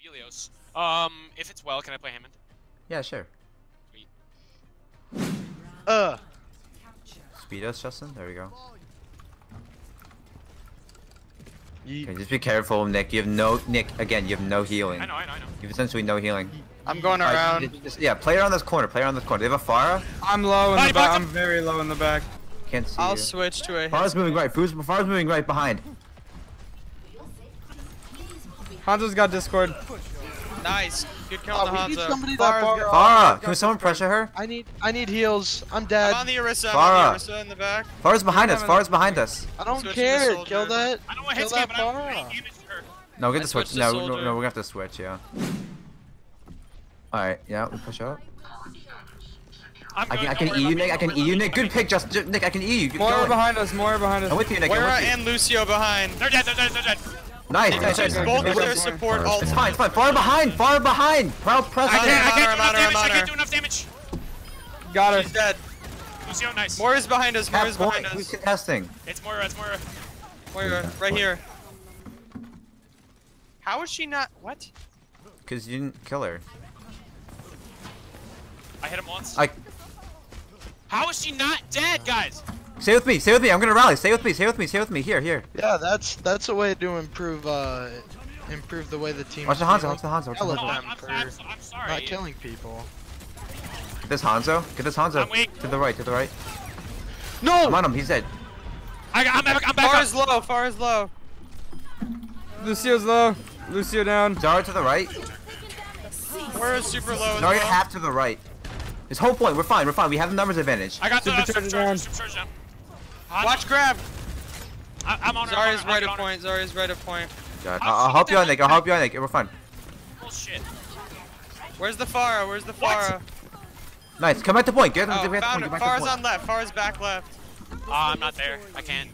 Helios. If it's well, can I play Hammond? Yeah, sure. Sweet. Speed us, Justin. There we go. Okay, just be careful, Nick. You have no healing. I know. You have essentially no healing. I'm going around. Yeah, play around this corner. They have a Pharah. I'm low in the back. I'm very low in the back. Can't see. I'll switch to a. Pharah's moving right. Pharah's moving right behind. Hanzo's got Discord. Nice. Good kill on Hanzo. Pharah, can someone pressure her? I need heals. I'm dead. I'm on the Orisa. I'm on the Orisa in the back. Pharah's behind us. I don't care. Kill that. I don't want to hit that, but I don't damage her. No, get the switch. No, we're gonna have to switch. Yeah. All right. Yeah, we push up. I can E you, Nick. Good pick, Justin. Nick, I can E you. Moira behind us. I'm with you, Nick. Moira and Lucio behind. They're dead. Nice, both of their support all time. It's fine, far behind! Proud press. I can't do enough damage! Got her. She's dead. Lucio, nice. Moira's behind us, Moira's behind us. Who's contesting? It's Moira, Moira, right here. How is she not, what? Cause you didn't kill her. I hit him once. How is she not dead, guys? Stay with me, I'm gonna rally, stay with me, here. Yeah, that's a way to improve the way the team. Watch the Hanzo, I'm sorry. Not killing people. Get this Hanzo, to the right. No! I'm on him, he's dead. I'm back up. Far is low. Lucio's low, Lucio down. Zarya to the right. We're super low. Zarya half to the right. It's whole point, we're fine, we have the numbers advantage. I got supercharge down. Watch grab! I'm on her. Zarya's right at point. I'll help you on Nick. We're fine. Bullshit. Where's the Pharah? What? Nice. Come at the point. Get at the point. Pharah's on left. Pharah's back left. I'm not there. I can't.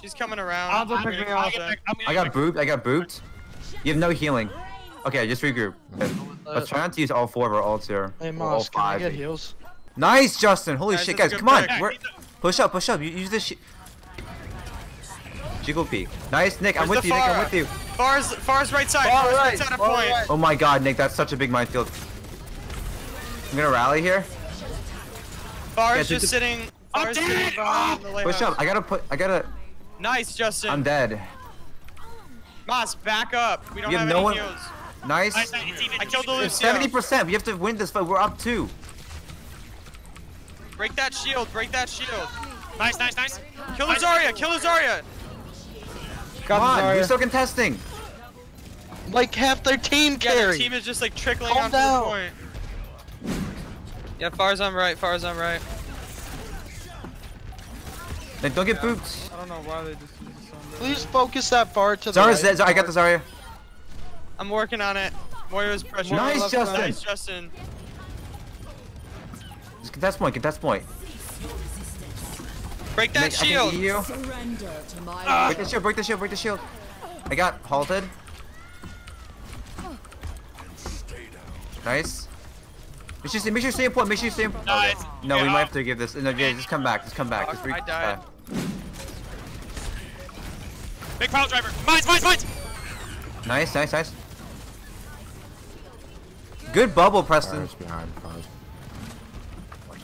She's coming around. I got booped. You have no healing. Okay, just regroup. Let's try not to use all four of our ults here. Hey, Moss, can I get heals? Nice, Justin. Holy shit, guys. Come on. Push up. Use this shit. Jiggle peek. Nice, Nick. I'm with you, Nick. Pharah's right side. Pharah's right side. Oh my god, Nick. That's such a big minefield. I'm gonna rally here. Pharah's just sitting. I'm dead. Push up. I gotta. Nice, Justin. I'm dead. Moss, back up. We don't have any heals. Nice. I killed the Lucio. 70%. We have to win this fight. We're up 2. Break that shield, Nice. Kill Zarya, Come on, we're still contesting. Like half their team carry. Yeah, their team is just like trickling onto the point. Yeah, Pharah's on right. Then don't get booped. I don't know why they just... Please focus that Pharah to the right. Zarya's dead. I got the Zarya. I'm working on it. Moira's pressure. Nice, Justin. Contest point. Break that shield. Break the shield. I got halted. Nice. Make sure you stay in point. No, we might have to give this. No, yeah, just come back. I died. Big pile driver. Mines. Nice. Good bubble, Preston.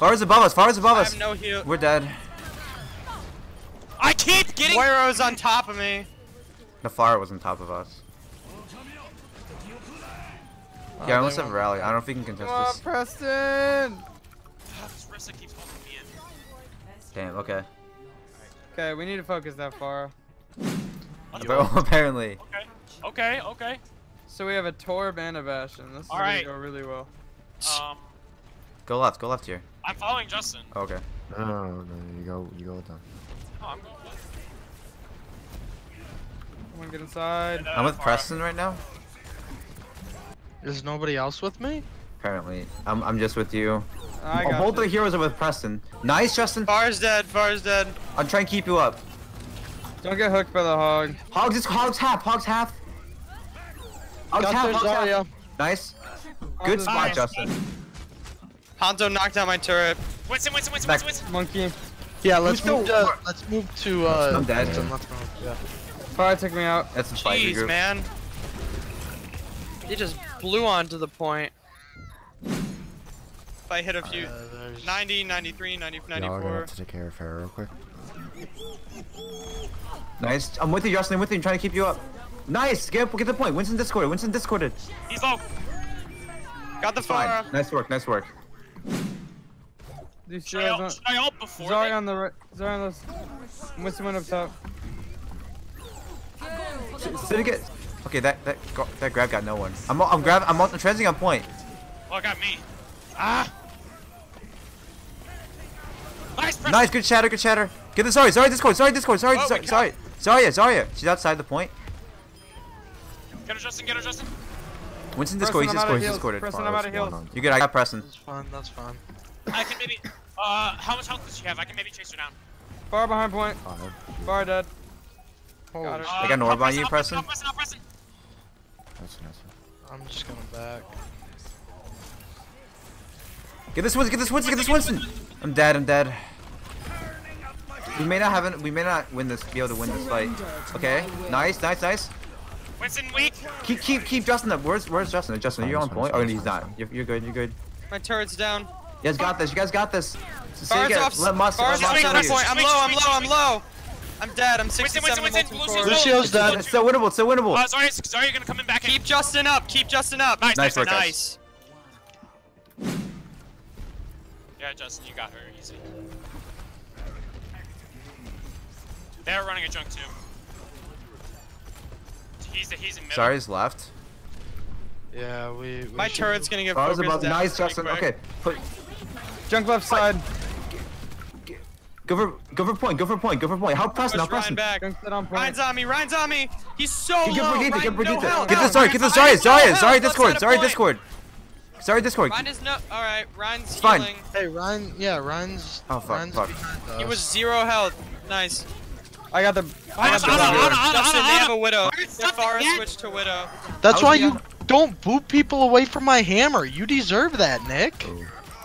Pharah's above us. I have no heal. We're dead. I keep getting. Moira's on top of me. The Pharah was on top of us. Oh, yeah, I almost have a rally. I don't know if we can contest this. Come on, Preston! This Rissa keeps holding me in. Damn, okay. Okay, we need to focus that Pharah. Apparently. Okay. So we have a Torb and a Bastion. This is going to go really well. Go left here. I'm following Justin. Oh, okay. No, you go with them. Oh, I'm going left. I'm gonna get inside. And, I'm with Preston right now. Is nobody else with me? Apparently. I'm just with you. Both the heroes are with Preston. Nice, Justin. Pharah's dead. I'll try and keep you up. Don't get hooked by the hog. Hog's half. Hog's half. Nice. Good spot, Justin. Hanzo knocked down my turret. Winston. Monkey. Yeah, let's move to I'm dead. Pharah took me out. That's a fight. Jeez, man. You just blew onto the point. If I hit a few... 90, 93, 90, 94. Y'all gonna have to take care of Pharah real quick. Nice. I'm with you, Justin. I'm with you. I'm trying to keep you up. Nice. Get the point. Winston discorded. Winston discorded. He's low. Got the Pharah. Nice work. Nice work. Should I ult before? Zarya on the right. Zarya on the left. Winston went up top. Syndicate. Okay, that grab got no one. I'm transing on point. Well, it got me. Ah. Nice. Pressure. Nice. Good shatter. Good shatter. Get the Zarya. Zarya discord. Zarya discord. Zarya. Oh, Zarya. Zarya. Zarya. She's outside the point. Get her, Justin. Get her, Justin. Winston discord. He's discord. He's discorded. Preston, I'm out of heals. You good? I got Preston. That's fine. That's fine. I can maybe. How much health does she have? I can maybe chase her down. Far behind point. Far dead. Got her. They got an orb on you, Preston. I'm just coming back. Get this Winston. Get this Winston. Get this Winston. I'm dead. I'm dead. We may not win this. Be able to win this fight. Okay. Nice. Nice. Nice. Winston weak. Keep Justin up. Where's Justin? Justin, are you on point? Oh, he's not. You're good. You're good. My turret's down. You guys got this. You guys got this. Bar's off. I'm low. I'm dead. I'm 67. Lucio's dead. It's still winnable. It's still winnable. Sorry, you're gonna come in back. Keep Justin up. Keep Justin up. Nice work, guys. Nice. Yeah, Justin, you got her easy. They're running a junk too. He's in middle. Sorry's left. Yeah, we. My turret's gonna get focused down. Nice, Justin. Okay, put junk left side. Go for point. How pressing? How pressing? Ryan's on me. Ryan's on me. He's so low. Get Brigitte. Get this Zarya. Get this Zarya. Zarya. Zarya discord. Zarya discord. Zarya discord. Ryan is no. All right, Ryan's healing. Hey, Ryan. Yeah, Ryan's. Oh fuck. He was 0 health. Nice. I got the. Justin, they have a widow. Pharah switched to widow. That's why you don't boot people away from my hammer. You deserve that, Nick.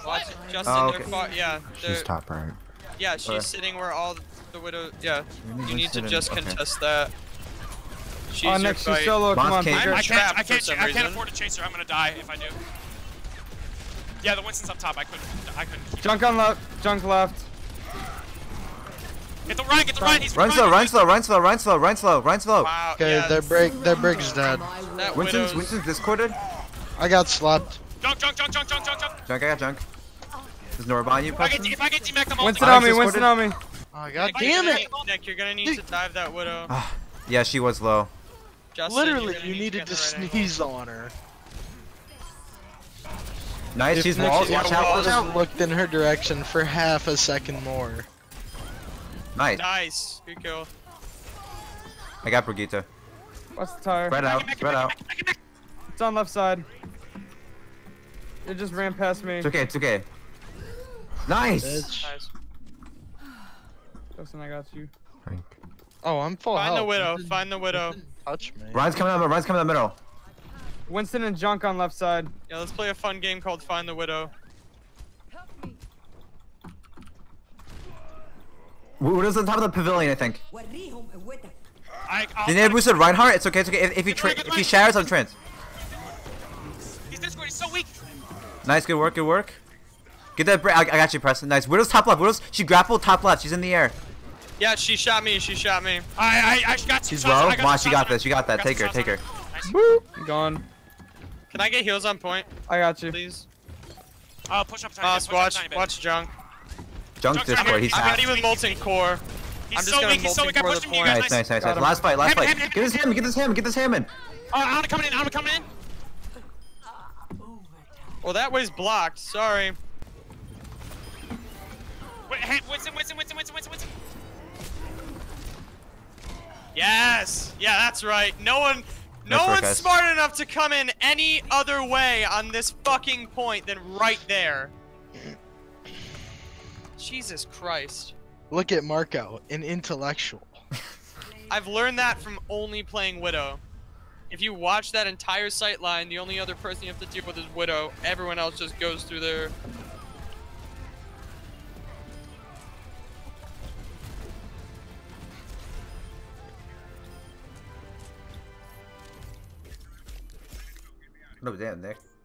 Watch it, Justin. Yeah. She's top right. Yeah, she's sitting where all the widows. Yeah, you need to just contest that. She's next to solo. Come on, I can't afford to chase her. I'm gonna die if I do. Yeah, the Winston's up top. I couldn't. Junk on left. Junk left. Get the right. Get the right. He's Run slow. Wow. Okay, their brig's dead. Winston's discorded. I got slapped. Junk. I got junk. There's no on you, if I get D-Mac, I'm Winston on me. Oh, god damn it! Nick, you're gonna need to dive that widow. Yeah, she was low. Justin, literally, you needed to sneeze on her. Nice, she's walls. Watch out. I just looked in her direction for half a second more. Nice. Nice. Good kill. I got Brigitte. What's the tire? Spread out. It's on left side. It just ran past me. It's okay. Nice! Justin, I got you. Frank. Oh, I'm full health. Find the widow. Touch me. Ryan's coming up middle. Winston and Junk on left side. Yeah, let's play a fun game called Find the Widow. Help me. Widow's on top of the pavilion, I think. Did they boosted Reinhardt? It's okay. If he shatters, I'm trans. He's this way, he's so weak. Nice, good work. Get that break. I got you, Preston. Nice. Widow's top left. She grappled top left. She's in the air. Yeah, she shot me. I got two. She's low. Watch, you got this. You got that. Take her. Nice. Boop. I'm gone. Can I get heals on point? I got you. Please. Push up time. Watch Junk. Junk's discord. He's not even molten core. I'm just going molten core the point. Nice. Last fight. Get this Hammond. I'm coming in. Well, that way's blocked. Sorry. Winston. Yes. Yeah, that's right. No one's smart enough to come in any other way on this fucking point than right there. Jesus Christ. Look at Marco, an intellectual. I've learned that from only playing Widow. If you watch that entire sight line, the only other person you have to deal with is Widow. Everyone else just goes through their... No, damn, Nick.